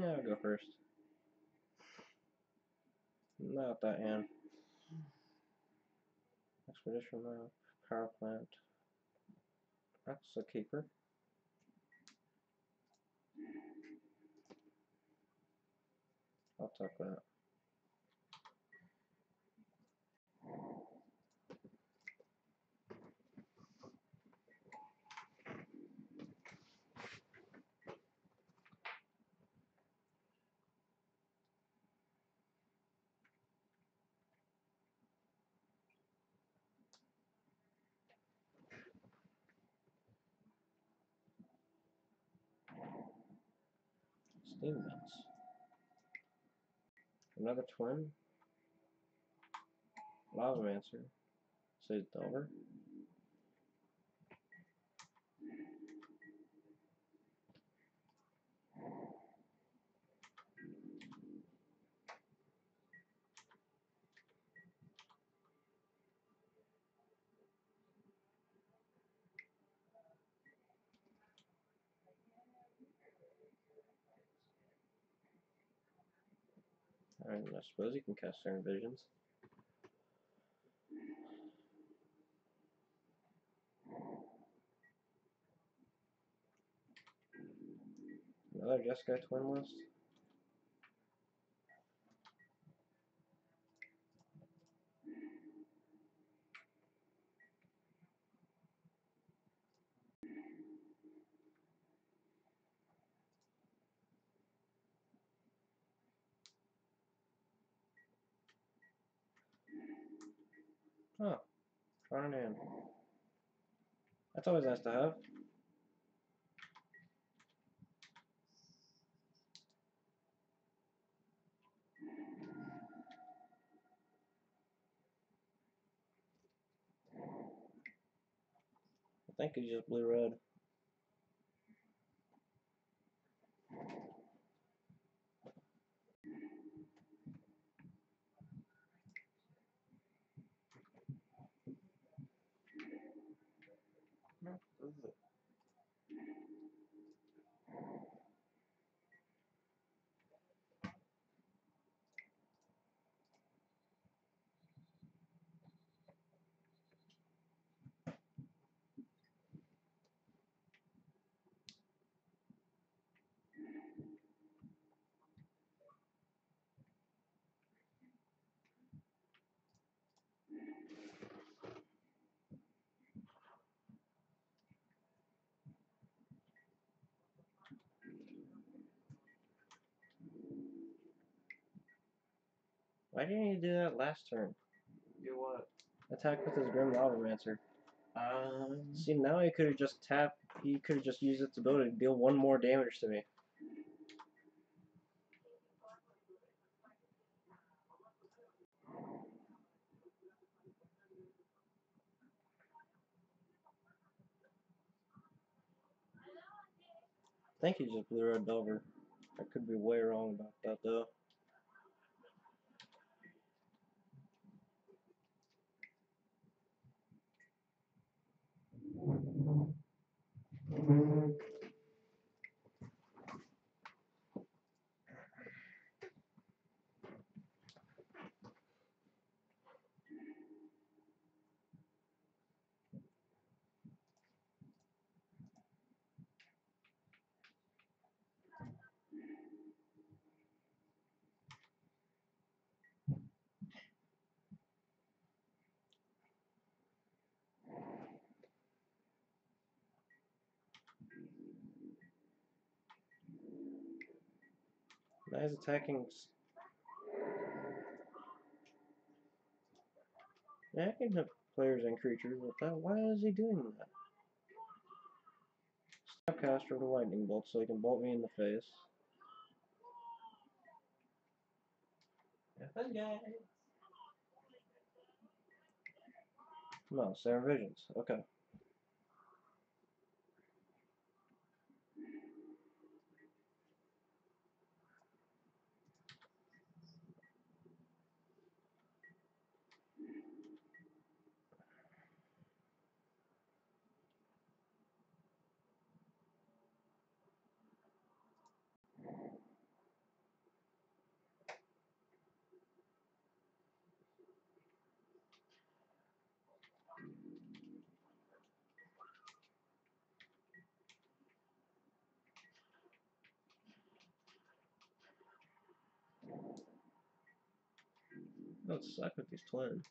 Yeah, I'll go first. Not that hand. Expedition Mile, Power Plant. That's a keeper. I'll take that. Steam guns. Another twin. Lavamancer. Says Delver. Alright, I suppose you can cast certain visions. Another Jeskai twin list. Oh, Tron in. That's always nice to have. I think it's just blue-red. Why didn't you do that last turn? Do what? Attack with his Grim Lavamancer. See, now he could have just tapped. He could have just used its ability to deal one more damage to me. I think he just blew a Delver. I could be way wrong about that though. Now he's attacking. Yeah, I can hit players and creatures with that. Why is he doing that? Snapcaster with a lightning bolt so he can bolt me in the face. Have fun, guys. No, Sarah Visions. Okay. would suck with these twins.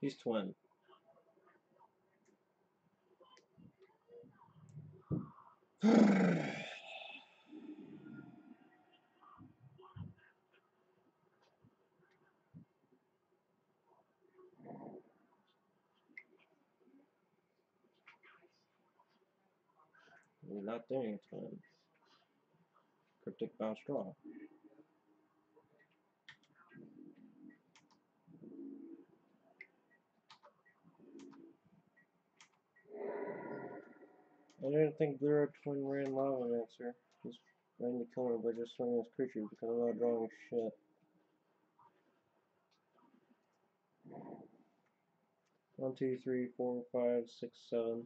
He's twin. We're not doing twins. Cryptic bounce draw. I didn't think Blue Red Twin ran Lavamancer. He's ran the killer by just swinging his creature because I'm not drawing shit. One, two, three, four, five, six, seven.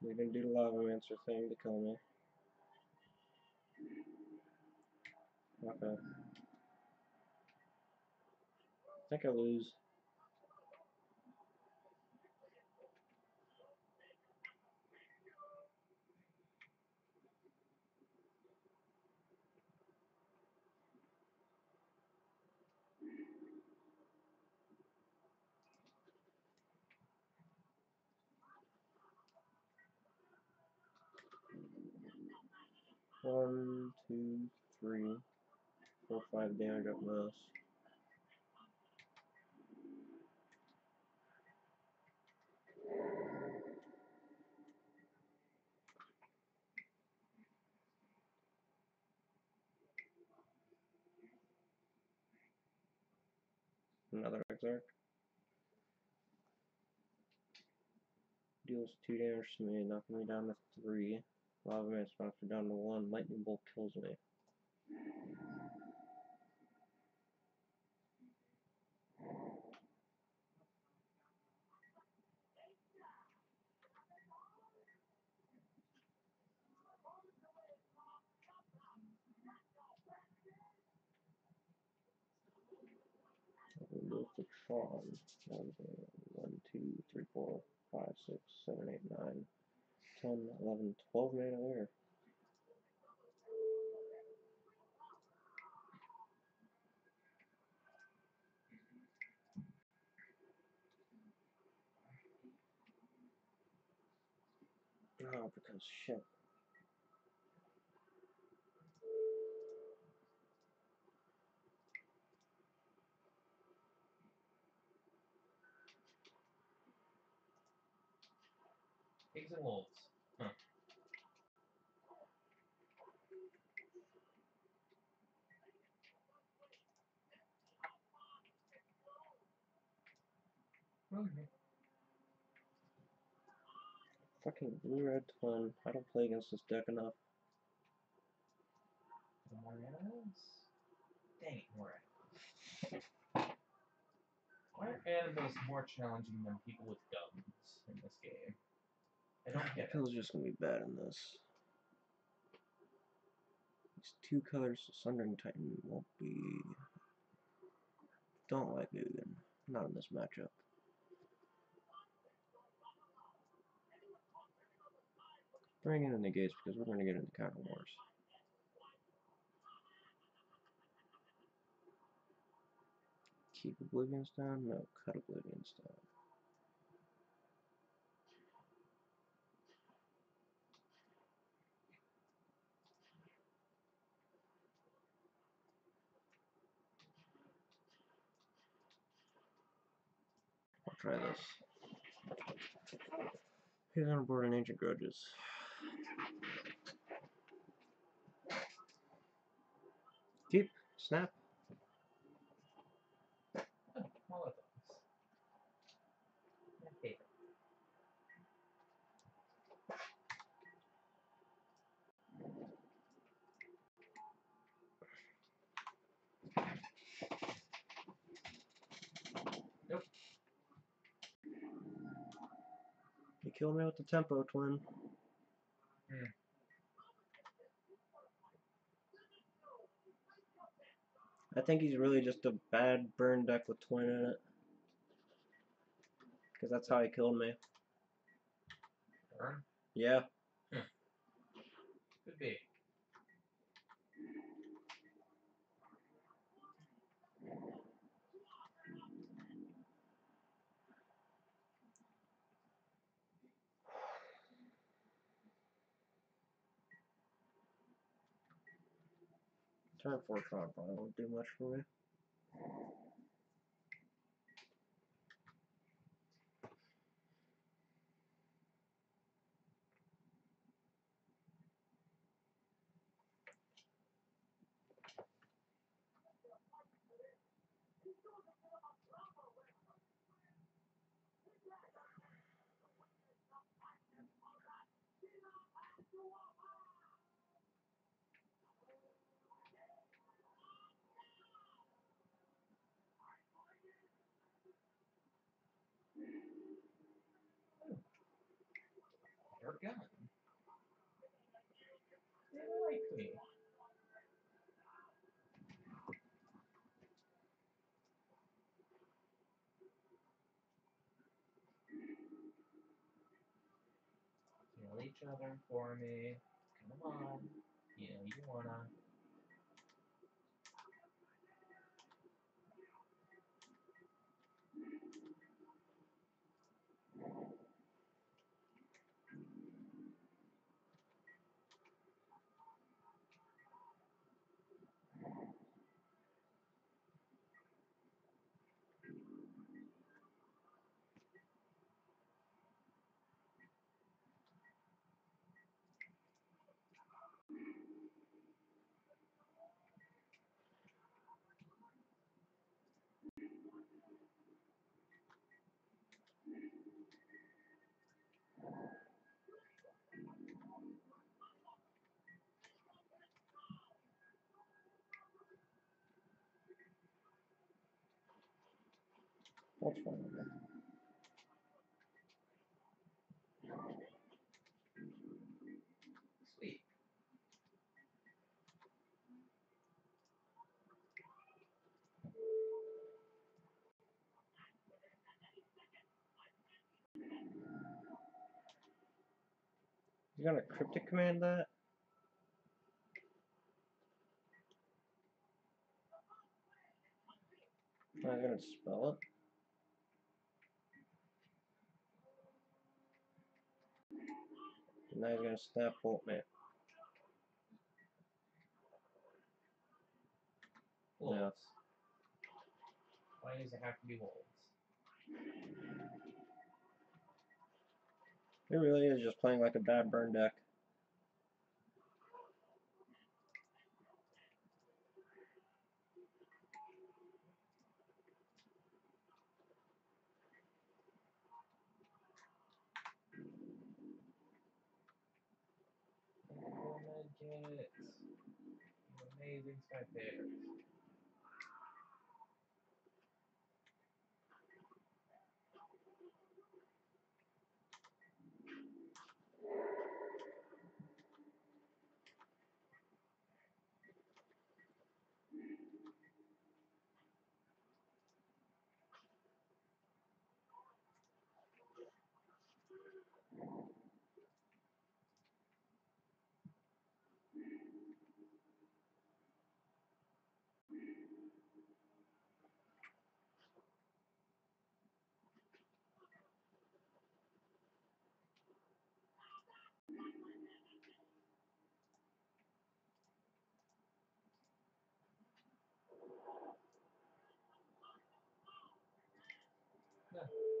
They're gonna do the Lavamancer thing to kill me. Okay. I think I lose. One, two, three, four, 5 damage at most. Another Exarch. Deals 2 damage to me, knocking me down to 3. Lavamancer knocks me down to 1. Lightning Bolt kills me. Move to Tron. 1, 2, 3, 4, 5, 6, 7, 8, 9, 10, 11, 12 mana there. Oh, because shit. Pigs and wolves. Huh. Okay. Fucking Blue Red Twin. I don't play against this deck enough. More animals? Dang it, more animals. Why are animals more challenging than people with guns in this game? I don't get it. Feels just gonna be bad in this. These 2 colors of Sundering Titan won't be. Don't like it again. Not in this matchup. Bring in the negates because we're gonna get into counter wars. Keep Oblivion's down? No, cut Oblivion's down. Try this. He's on board in Ancient Grudges. Keep. Snap. Oh, well, Kill me with the tempo, twin. Hmm. I think he's really just a bad burn deck with twin in it. Because that's how he killed me. Burn? Yeah. Hmm. Could be. Turn 4 Tron probably won't do much for me. Gun. They like me. Kill each other for me. Come on. Yeah, you wanna. What's wrong with that? Sweet. You gonna Cryptic Command that? I'm not gonna spell it. Now he's going to snap bolt me. Wolves. Yes. Why does it have to be wolves? It really is just playing like a bad burn deck. Amazing spectators.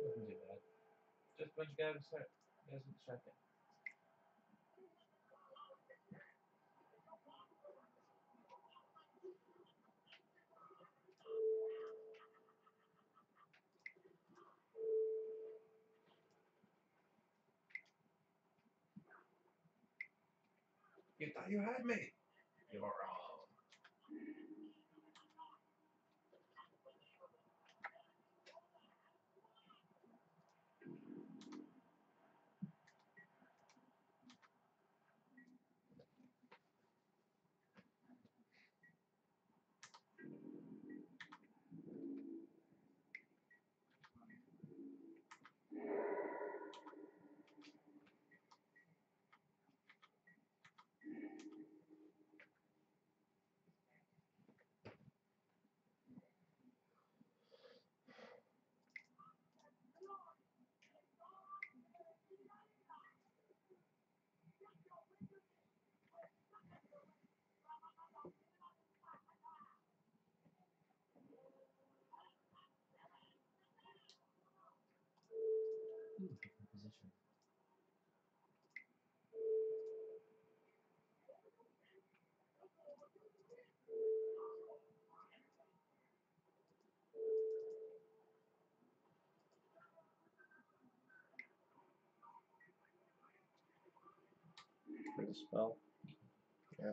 Doesn't do that. Just a bunch of guys with the shotgun. You thought you had me. You're wrong. the spell. Yeah.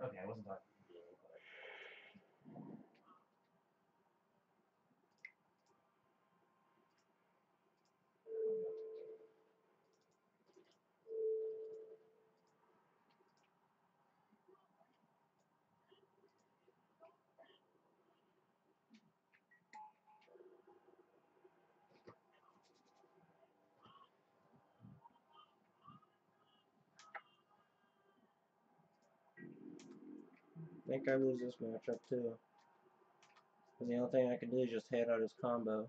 Okay, I wasn't talking. I think I lose this matchup too. Because the only thing I can do is just head out his combo.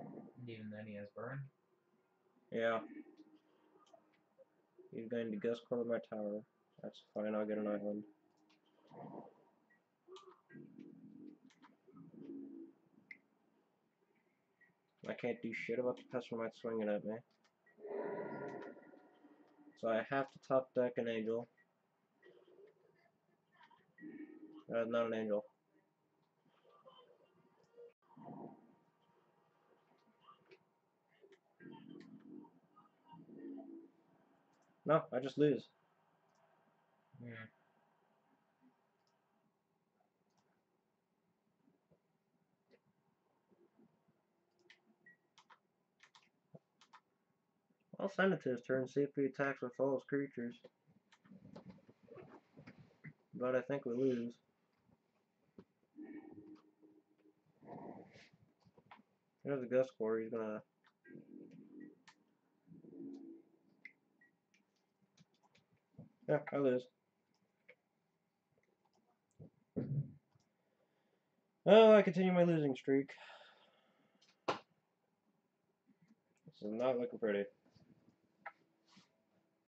And even then he has burn? Yeah. He's going to Ghost Quarter my tower. That's fine, I'll get an island. I can't do shit about the Pestermite swinging at me. So I have to top deck an angel. Not an angel. No, I just lose. Yeah. I'll send it to his turn, see if he attacks with all his creatures. But I think we lose. Here's the Ghost Quarter, he's gonna... Yeah, I lose. Oh, I continue my losing streak. This is not looking pretty.